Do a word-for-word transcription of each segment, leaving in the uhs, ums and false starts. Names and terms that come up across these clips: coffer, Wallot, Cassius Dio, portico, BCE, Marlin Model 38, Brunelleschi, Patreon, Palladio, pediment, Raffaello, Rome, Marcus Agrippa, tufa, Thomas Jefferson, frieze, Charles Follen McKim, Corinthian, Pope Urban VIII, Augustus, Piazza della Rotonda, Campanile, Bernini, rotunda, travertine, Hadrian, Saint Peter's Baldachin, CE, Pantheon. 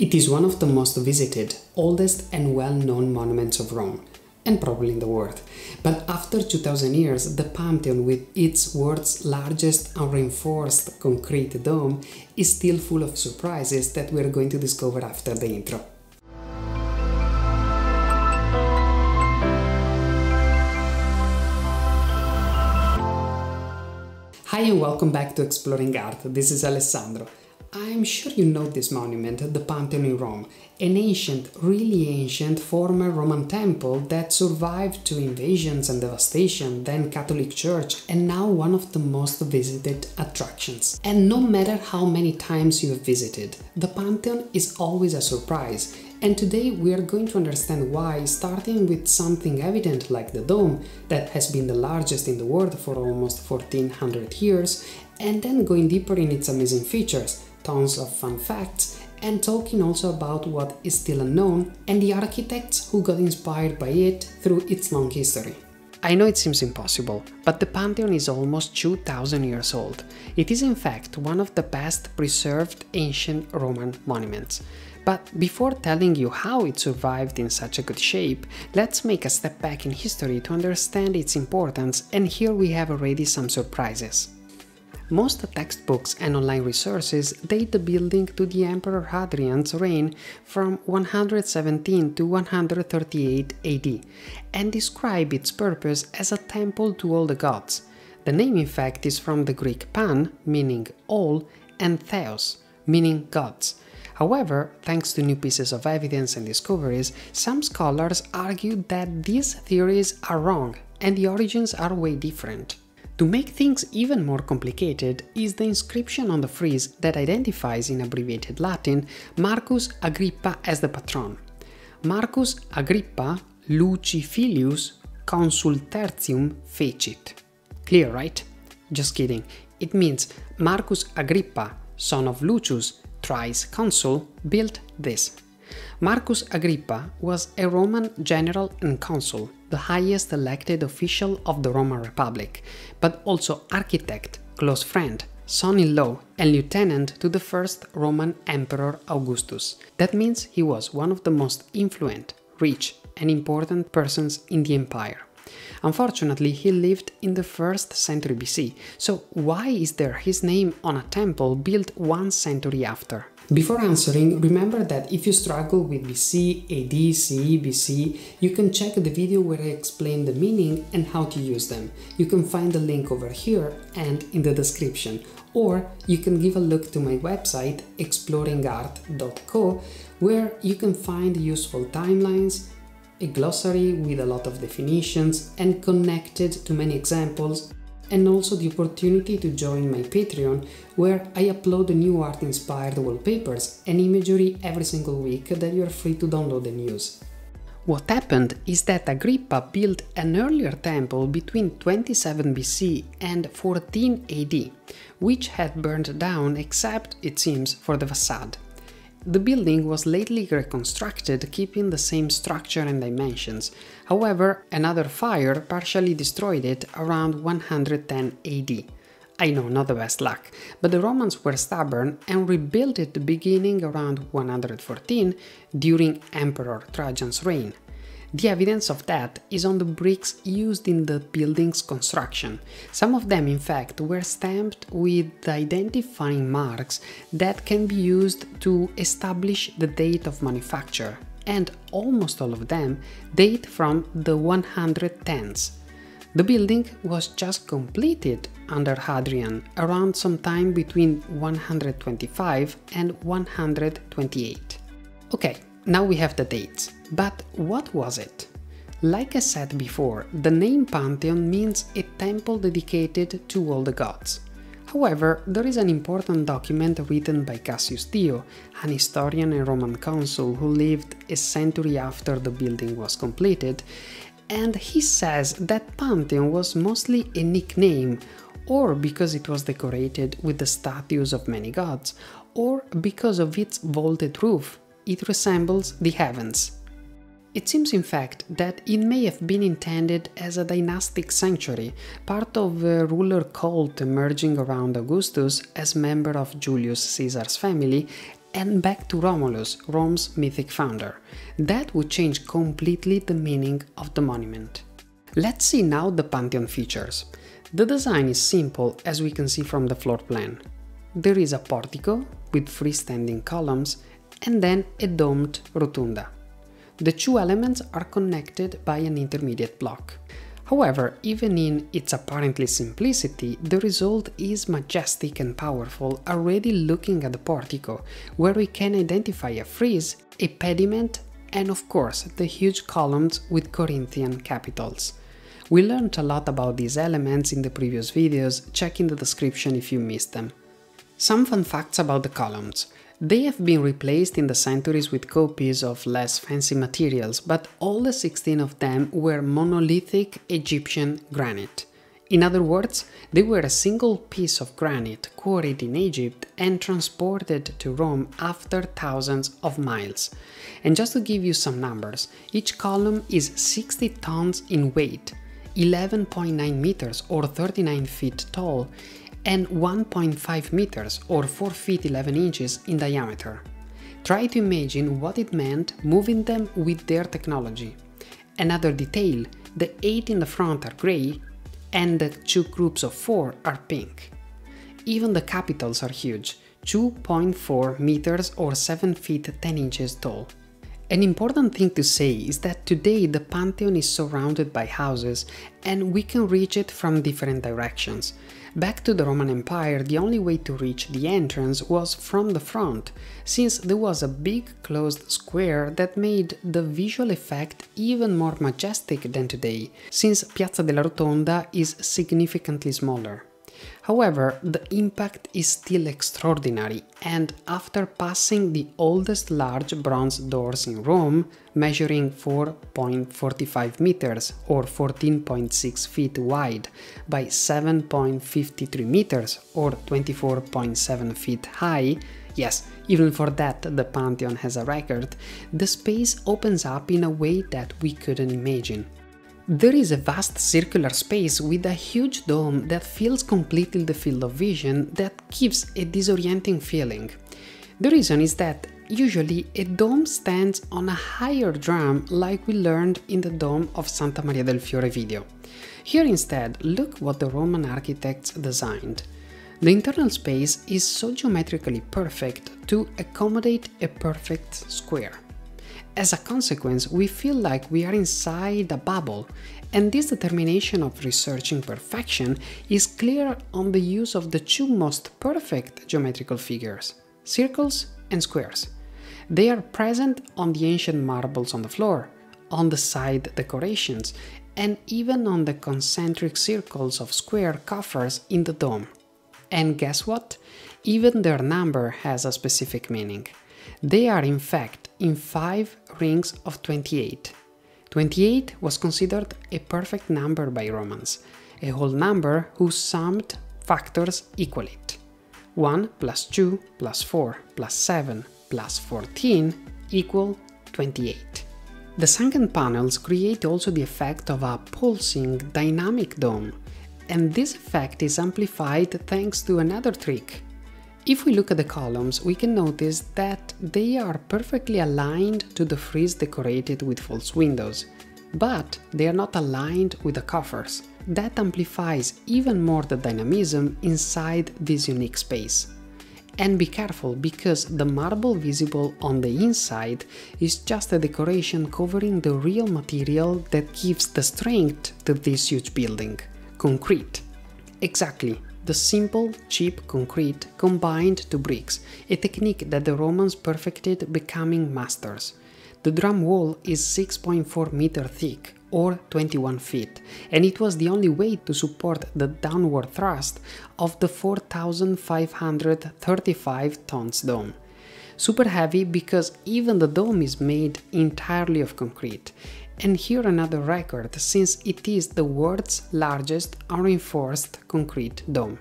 It is one of the most visited, oldest and well-known monuments of Rome, and probably in the world. But after two thousand years, the Pantheon, with its world's largest unreinforced concrete dome, is still full of surprises that we are going to discover after the intro. Hi and welcome back to Exploring Art, this is Alessandro. I'm sure you know this monument, the Pantheon in Rome, an ancient, really ancient former Roman temple that survived two invasions and devastation, then Catholic Church, and now one of the most visited attractions. And no matter how many times you have visited, the Pantheon is always a surprise, and today we are going to understand why, starting with something evident like the dome, that has been the largest in the world for almost fourteen hundred years, and then going deeper in its amazing features, tons of fun facts, and talking also about what is still unknown and the architects who got inspired by it through its long history. I know it seems impossible, but the Pantheon is almost two thousand years old. It is in fact one of the best preserved ancient Roman monuments. But before telling you how it survived in such a good shape, let's make a step back in history to understand its importance, and here we have already some surprises. Most textbooks and online resources date the building to the Emperor Hadrian's reign from one hundred seventeen to one hundred thirty-eight A D and describe its purpose as a temple to all the gods. The name in fact is from the Greek pan, meaning all, and theos, meaning gods. However, thanks to new pieces of evidence and discoveries, some scholars argue that these theories are wrong and the origins are way different. To make things even more complicated is the inscription on the frieze that identifies, in abbreviated Latin, Marcus Agrippa as the patron. Marcus Agrippa Luci Filius Consul Tertium Fecit. Clear, right? Just kidding. It means Marcus Agrippa, son of Lucius, thrice consul, built this. Marcus Agrippa was a Roman general and consul, the highest elected official of the Roman Republic, but also architect, close friend, son-in-law and lieutenant to the first Roman Emperor Augustus. That means he was one of the most influential, rich and important persons in the empire. Unfortunately, he lived in the first century B C, so why is there his name on a temple built one century after? Before answering, remember that if you struggle with B C, A D, C E, B C, you can check the video where I explain the meaning and how to use them. You can find the link over here and in the description, or you can give a look to my website exploring art dot co, where you can find useful timelines, a glossary with a lot of definitions and connected to many examples, and also the opportunity to join my Patreon, where I upload new art-inspired wallpapers and imagery every single week that you are free to download and use. What happened is that Agrippa built an earlier temple between twenty-seven B C and fourteen A D, which had burned down except, it seems, for the facade. The building was lately reconstructed, keeping the same structure and dimensions. However, another fire partially destroyed it around one hundred ten A D. I know, not the best luck, but the Romans were stubborn and rebuilt it beginning around one hundred fourteen during Emperor Trajan's reign. The evidence of that is on the bricks used in the building's construction. Some of them, in fact, were stamped with identifying marks that can be used to establish the date of manufacture, and almost all of them date from the one hundred tens. The building was just completed under Hadrian, around sometime between one hundred twenty-five and one hundred twenty-eight. Okay. Now we have the dates, but what was it? Like I said before, the name Pantheon means a temple dedicated to all the gods. However, there is an important document written by Cassius Dio, an historian and Roman consul who lived a century after the building was completed, and he says that Pantheon was mostly a nickname, or because it was decorated with the statues of many gods, or because of its vaulted roof. It resembles the heavens. It seems in fact that it may have been intended as a dynastic sanctuary, part of a ruler cult emerging around Augustus as member of Julius Caesar's family, And back to Romulus, Rome's mythic founder. That would change completely the meaning of the monument. Let's see now the Pantheon features. The design is simple, as we can see from the floor plan. There is a portico with freestanding columns and then a domed rotunda. The two elements are connected by an intermediate block. However, even in its apparently simplicity, the result is majestic and powerful already looking at the portico, where we can identify a frieze, a pediment, and of course the huge columns with Corinthian capitals. We learned a lot about these elements in the previous videos, check in the description if you missed them. Some fun facts about the columns. They have been replaced in the centuries with copies of less fancy materials, but all the sixteen of them were monolithic Egyptian granite. In other words, they were a single piece of granite quarried in Egypt and transported to Rome after thousands of miles. And just to give you some numbers, each column is sixty tons in weight, eleven point nine meters or thirty-nine feet tall, and one point five meters or four feet eleven inches in diameter. Try to imagine what it meant moving them with their technology. Another detail, the eight in the front are grey and the two groups of four are pink. Even the capitals are huge, two point four meters or seven feet ten inches tall. An important thing to say is that today the Pantheon is surrounded by houses and we can reach it from different directions. Back to the Roman Empire, the only way to reach the entrance was from the front, since there was a big closed square that made the visual effect even more majestic than today, since Piazza della Rotonda is significantly smaller. However, the impact is still extraordinary, and after passing the oldest large bronze doors in Rome, measuring four point four five meters or fourteen point six feet wide by seven point five three meters or twenty-four point seven feet high, yes, even for that the Pantheon has a record, the space opens up in a way that we couldn't imagine. There is a vast circular space with a huge dome that fills completely the field of vision that gives a disorienting feeling. The reason is that usually a dome stands on a higher drum like we learned in the dome of Santa Maria del Fiore video. Here instead, look what the Roman architects designed. The internal space is so geometrically perfect to accommodate a perfect square. As a consequence, we feel like we are inside a bubble, and this determination of researching perfection is clear on the use of the two most perfect geometrical figures, circles and squares. They are present on the ancient marbles on the floor, on the side decorations, and even on the concentric circles of square coffers in the dome. And guess what? Even their number has a specific meaning. They are in fact in five rings of twenty-eight. twenty-eight was considered a perfect number by Romans, a whole number whose summed factors equal it. one plus two plus four plus seven plus fourteen equal twenty-eight. The sunken panels create also the effect of a pulsing dynamic dome, and this effect is amplified thanks to another trick. If we look at the columns, we can notice that they are perfectly aligned to the frieze decorated with false windows, but they are not aligned with the coffers. That amplifies even more the dynamism inside this unique space. And be careful, because the marble visible on the inside is just a decoration covering the real material that gives the strength to this huge building – concrete. Exactly. The simple, cheap concrete combined to bricks, a technique that the Romans perfected, becoming masters. The drum wall is six point four meters thick, or twenty-one feet, and it was the only way to support the downward thrust of the four thousand five hundred thirty-five tons dome. Super heavy because even the dome is made entirely of concrete. And here another record, since it is the world's largest unreinforced concrete dome.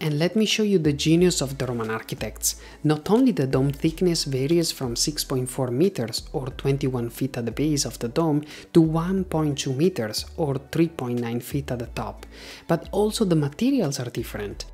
And let me show you the genius of the Roman architects. Not only the dome thickness varies from six point four meters or twenty-one feet at the base of the dome to one point two meters or three point nine feet at the top, but also the materials are different.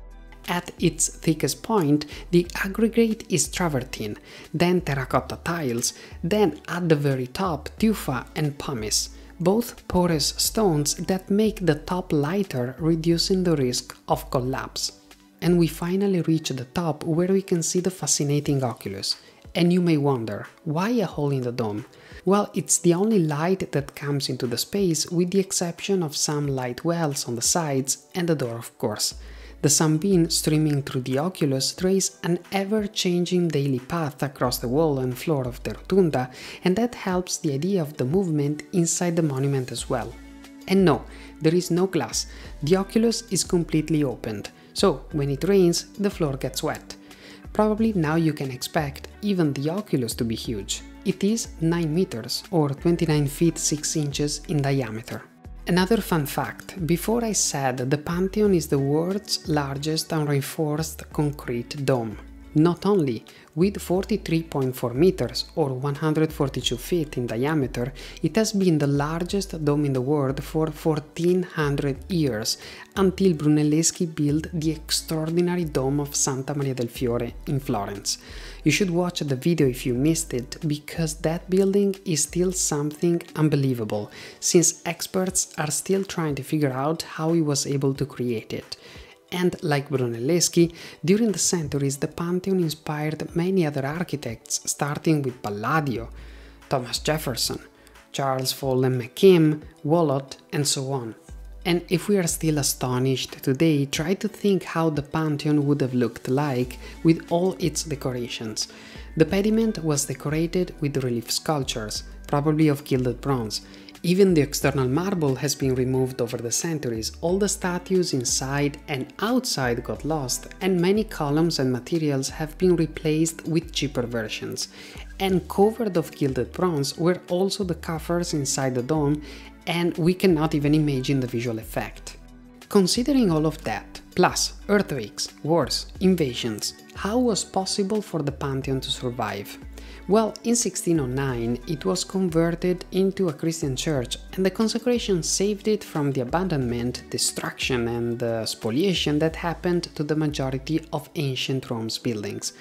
at its thickest point, the aggregate is travertine, then terracotta tiles, then at the very top tufa and pumice, both porous stones that make the top lighter, reducing the risk of collapse. And we finally reach the top, where we can see the fascinating oculus. And you may wonder, why a hole in the dome? Well, it's the only light that comes into the space, with the exception of some light wells on the sides and the door, of course. The sunbeam streaming through the oculus traces an ever-changing daily path across the wall and floor of the rotunda, and that helps the idea of the movement inside the monument as well. And no, there is no glass, the oculus is completely opened, so when it rains, the floor gets wet. Probably now you can expect even the oculus to be huge. It is nine meters or twenty-nine feet six inches in diameter. Another fun fact, before I said the Pantheon is the world's largest unreinforced concrete dome. Not only, with forty-three point four meters or one hundred forty-two feet in diameter, it has been the largest dome in the world for fourteen hundred years, until Brunelleschi built the extraordinary dome of Santa Maria del Fiore in Florence. You should watch the video if you missed it, because that building is still something unbelievable, since experts are still trying to figure out how he was able to create it. And like Brunelleschi, during the centuries the Pantheon inspired many other architects, starting with Palladio, Thomas Jefferson, Charles Follen McKim, Wallot, and so on. And if we are still astonished today, try to think how the Pantheon would have looked like with all its decorations. The pediment was decorated with relief sculptures, probably of gilded bronze. Even the external marble has been removed over the centuries, all the statues inside and outside got lost, and many columns and materials have been replaced with cheaper versions. And covered of gilded bronze were also the coffers inside the dome, and we cannot even imagine the visual effect. Considering all of that, plus earthquakes, wars, invasions, how was it possible for the Pantheon to survive? Well, in sixteen oh nine it was converted into a Christian church, and the consecration saved it from the abandonment, destruction and uh, spoliation that happened to the majority of ancient Rome's buildings.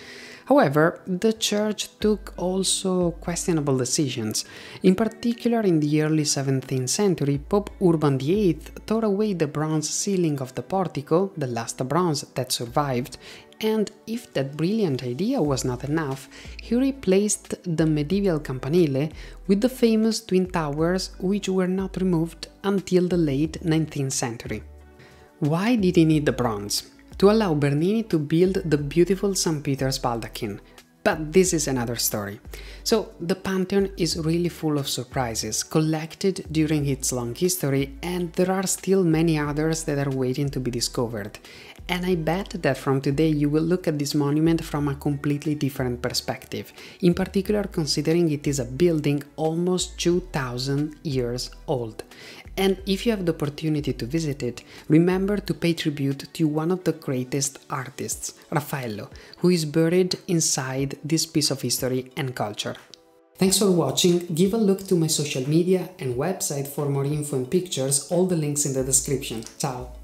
However, the church took also questionable decisions. In particular, in the early seventeenth century, Pope Urban the eighth tore away the bronze ceiling of the portico, the last bronze that survived, and if that brilliant idea was not enough, he replaced the medieval Campanile with the famous twin towers, which were not removed until the late nineteenth century. Why did he need the bronze? To allow Bernini to build the beautiful Saint Peter's Baldachin. But this is another story. So, the Pantheon is really full of surprises, collected during its long history, and there are still many others that are waiting to be discovered. And I bet that from today you will look at this monument from a completely different perspective, in particular considering it is a building almost two thousand years old. And if you have the opportunity to visit it, remember to pay tribute to one of the greatest artists, Raffaello, who is buried inside this piece of history and culture. Thanks for watching, give a look to my social media and website for more info and pictures, all the links in the description. Ciao!